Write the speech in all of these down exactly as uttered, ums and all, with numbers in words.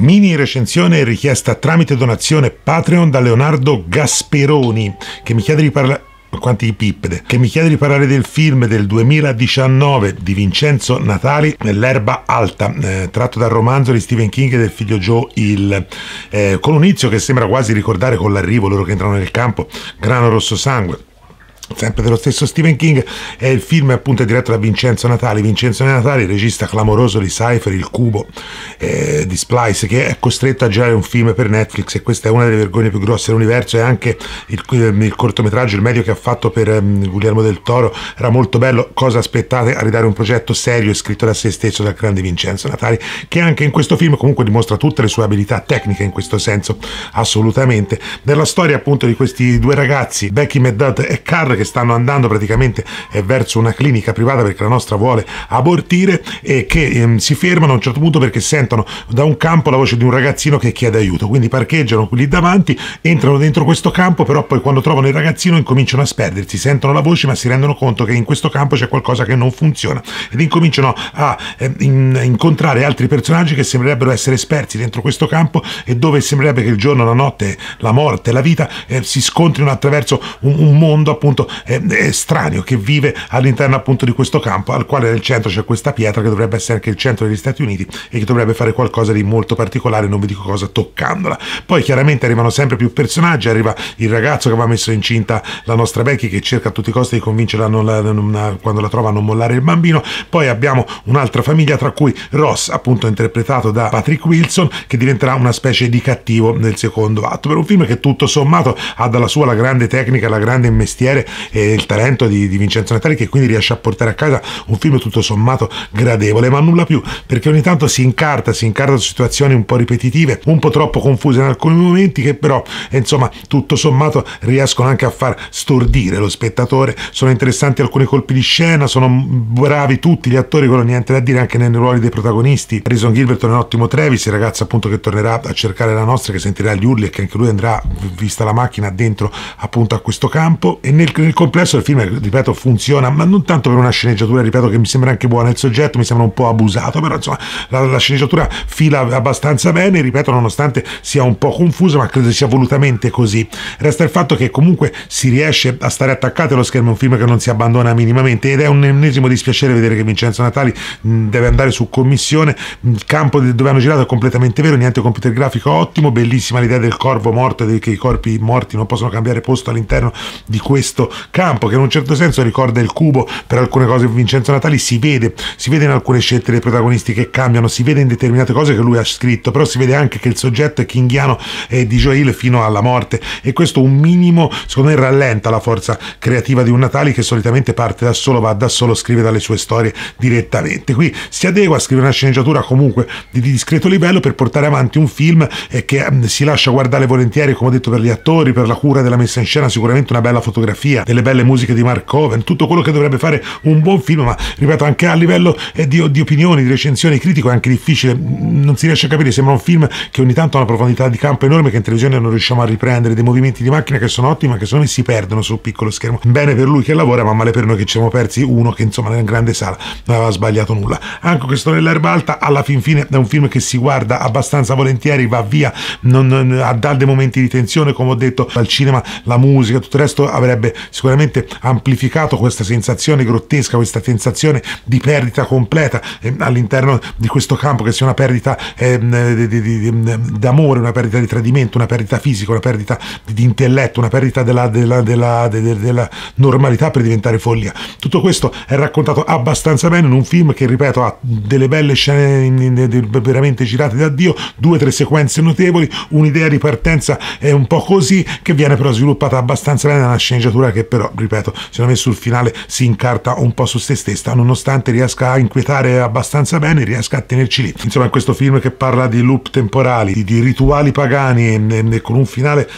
Mini recensione richiesta tramite donazione Patreon da Leonardo Gasperoni, che mi chiede di parlare... quanti pippede, che mi chiede di parlare del film del duemiladiciannove di Vincenzo Natali, Nell'erba alta, eh, tratto dal romanzo di Stephen King e del figlio Joe Hill, eh, con un inizio che sembra quasi ricordare, con l'arrivo, loro che entrano nel campo, Grano Rosso Sangue, sempre dello stesso Stephen King. È il film, appunto, è diretto da Vincenzo Natali. Vincenzo Natali, regista clamoroso di Cypher, Il Cubo, eh, di Splice, che è costretto a girare un film per Netflix, e questa è una delle vergogne più grosse dell'universo. E anche il, il cortometraggio, il medio che ha fatto per um, Guglielmo del Toro, era molto bello. Cosa aspettate a ridare un progetto serio scritto da se stesso, dal grande Vincenzo Natali, che anche in questo film comunque dimostra tutte le sue abilità tecniche in questo senso, assolutamente. Nella storia, appunto, di questi due ragazzi, Becky Meddad e Carl, che stanno andando praticamente verso una clinica privata perché la nostra vuole abortire, e che ehm, si fermano a un certo punto perché sentono da un campo la voce di un ragazzino che chiede aiuto. Quindi parcheggiano lì davanti, entrano dentro questo campo, però poi quando trovano il ragazzino incominciano a sperdersi, sentono la voce ma si rendono conto che in questo campo c'è qualcosa che non funziona, ed incominciano a eh, in, incontrare altri personaggi che sembrerebbero essere esperti dentro questo campo, e dove sembrerebbe che il giorno, la notte, la morte, la vita eh, si scontrino attraverso un, un mondo, appunto, estraneo, che vive all'interno, appunto, di questo campo, al quale nel centro c'è questa pietra che dovrebbe essere anche il centro degli Stati Uniti e che dovrebbe fare qualcosa di molto particolare, non vi dico cosa, toccandola. Poi chiaramente arrivano sempre più personaggi, arriva il ragazzo che va messo incinta la nostra Becky, che cerca a tutti i costi di convincerla a non la, non la, quando la trova, a non mollare il bambino. Poi abbiamo un'altra famiglia, tra cui Ross, appunto interpretato da Patrick Wilson, che diventerà una specie di cattivo nel secondo atto, per un film che tutto sommato ha dalla sua la grande tecnica, la grande mestiere e il talento di, di Vincenzo Natali, che quindi riesce a portare a casa un film tutto sommato gradevole, ma nulla più, perché ogni tanto si incarta, si incarta su situazioni un po' ripetitive, un po' troppo confuse in alcuni momenti, che però, insomma, tutto sommato riescono anche a far stordire lo spettatore. Sono interessanti alcuni colpi di scena, sono bravi tutti gli attori, quello niente da dire, anche nei ruoli dei protagonisti. Harrison Gilberton è un ottimo Travis, il ragazzo, appunto, che tornerà a cercare la nostra, che sentirà gli urli e che anche lui andrà, vista la macchina, dentro, appunto, a questo campo. E nel Nel complesso del film, ripeto, funziona, ma non tanto per una sceneggiatura, ripeto, che mi sembra anche buona. Il soggetto mi sembra un po' abusato, però insomma la, la sceneggiatura fila abbastanza bene, ripeto, nonostante sia un po' confusa, ma credo sia volutamente così. Resta il fatto che comunque si riesce a stare attaccati allo schermo, un film che non si abbandona minimamente, ed è un ennesimo dispiacere vedere che Vincenzo Natali mh, deve andare su commissione. Il campo dove hanno girato è completamente vero, niente computer grafico, ottimo, bellissima l'idea del corvo morto, e che i corpi morti non possono cambiare posto all'interno di questo campo, che in un certo senso ricorda Il Cubo per alcune cose. Vincenzo Natali si vede si vede in alcune scelte dei protagonisti che cambiano, si vede in determinate cose che lui ha scritto, però si vede anche che il soggetto è kinghiano eh, di Joe Hill fino alla morte, e questo un minimo, secondo me, rallenta la forza creativa di un Natali che solitamente parte da solo, va da solo, scrive dalle sue storie direttamente. Qui si adegua a scrivere una sceneggiatura comunque di discreto livello per portare avanti un film eh, che eh, si lascia guardare volentieri, come ho detto, per gli attori, per la cura della messa in scena, sicuramente una bella fotografia, delle belle musiche di Mark Korine, tutto quello che dovrebbe fare un buon film. Ma ripeto, anche a livello eh, di, di opinioni, di recensioni, critico è anche difficile, non si riesce a capire. Sembra un film che ogni tanto ha una profondità di campo enorme che in televisione non riusciamo a riprendere, dei movimenti di macchina che sono ottimi ma che secondo me si perdono sul piccolo schermo. Bene per lui che lavora, ma male per noi che ci siamo persi uno che, insomma, nella grande sala non aveva sbagliato nulla. Anche questo Nell'erba alta alla fin fine è un film che si guarda abbastanza volentieri, va via, non ha dà dei momenti di tensione, come ho detto, dal cinema, la musica, tutto il resto avrebbe sicuramente amplificato questa sensazione grottesca, questa sensazione di perdita completa eh, all'interno di questo campo, che sia una perdita eh, d'amore, una perdita di tradimento, una perdita fisica, una perdita di, di intelletto, una perdita della, della, della, della, della normalità per diventare follia. Tutto questo è raccontato abbastanza bene in un film che, ripeto, ha delle belle scene in, in, in, veramente girate da Dio, due o tre sequenze notevoli, un'idea di partenza è un po' così, che viene però sviluppata abbastanza bene nella sceneggiatura, che però, ripeto, secondo me sul finale si incarta un po' su se stessa, nonostante riesca a inquietare abbastanza bene, riesca a tenerci lì. Insomma, questo film che parla di loop temporali, di, di rituali pagani e, e con un finale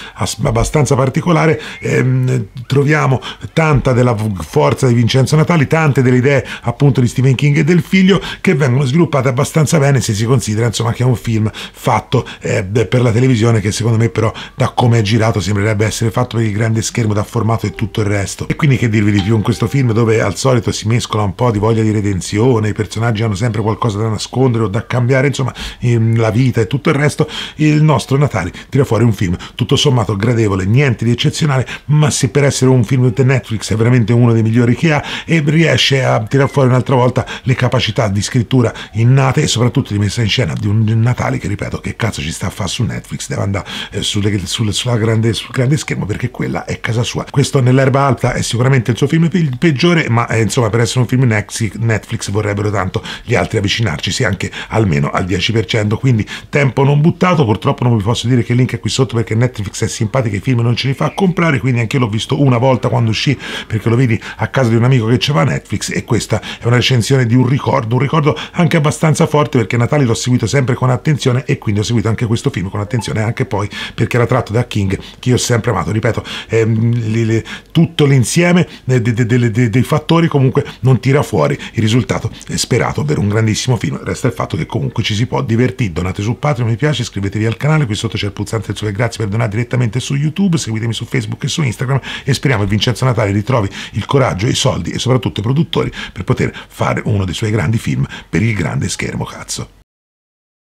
abbastanza particolare, ehm, troviamo tanta della forza di Vincenzo Natali, tante delle idee, appunto, di Stephen King e del figlio, che vengono sviluppate abbastanza bene, se si considera, insomma, che è un film fatto eh, per la televisione, che secondo me però, da come è girato, sembrerebbe essere fatto per il grande schermo, da formato e tutto tutto il resto. E quindi che dirvi di più in questo film, dove al solito si mescola un po' di voglia di redenzione, i personaggi hanno sempre qualcosa da nascondere o da cambiare, insomma la vita e tutto il resto. Il nostro Natali tira fuori un film tutto sommato gradevole, niente di eccezionale, ma se per essere un film di Netflix è veramente uno dei migliori che ha, e riesce a tirar fuori un'altra volta le capacità di scrittura innate e soprattutto di messa in scena di un Natali che, ripeto, che cazzo ci sta a fare su Netflix, deve andare eh, sulle, sulle, sulla grande, sul grande schermo, perché quella è casa sua. Questo Nell'erba alta è sicuramente il suo film pe peggiore, ma eh, insomma per essere un film Netflix vorrebbero tanto gli altri avvicinarcisi anche almeno al dieci per cento, quindi tempo non buttato. Purtroppo non vi posso dire che il link è qui sotto, perché Netflix è simpatica, i film non ce li fa comprare, quindi anche io l'ho visto una volta quando uscì, perché lo vedi a casa di un amico che c'era Netflix, e questa è una recensione di un ricordo, un ricordo anche abbastanza forte, perché Natali l'ho seguito sempre con attenzione, e quindi ho seguito anche questo film con attenzione, anche poi perché era tratto da King, che io ho sempre amato. Ripeto, ehm, le, le, tutto l'insieme de, de, de, de, dei fattori comunque non tira fuori il risultato sperato, ovvero un grandissimo film. Resta il fatto che comunque ci si può divertire. Donate su Patreon, mi piace, iscrivetevi al canale, qui sotto c'è il pulsante del super grazie per donare direttamente su YouTube, seguitemi su Facebook e su Instagram, e speriamo che Vincenzo Natali ritrovi il coraggio, i soldi e soprattutto i produttori per poter fare uno dei suoi grandi film per il grande schermo, cazzo.